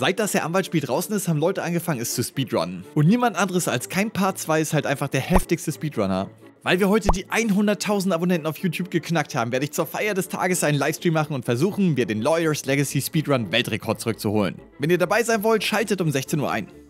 Seit das der Anwaltsspiel draußen ist, haben Leute angefangen, es zu speedrunnen. Und niemand anderes als kein Part 2 ist halt einfach der heftigste Speedrunner. Weil wir heute die 100.000 Abonnenten auf YouTube geknackt haben, werde ich zur Feier des Tages einen Livestream machen und versuchen, mir den Lawyers Legacy Speedrun Weltrekord zurückzuholen. Wenn ihr dabei sein wollt, schaltet um 16 Uhr ein.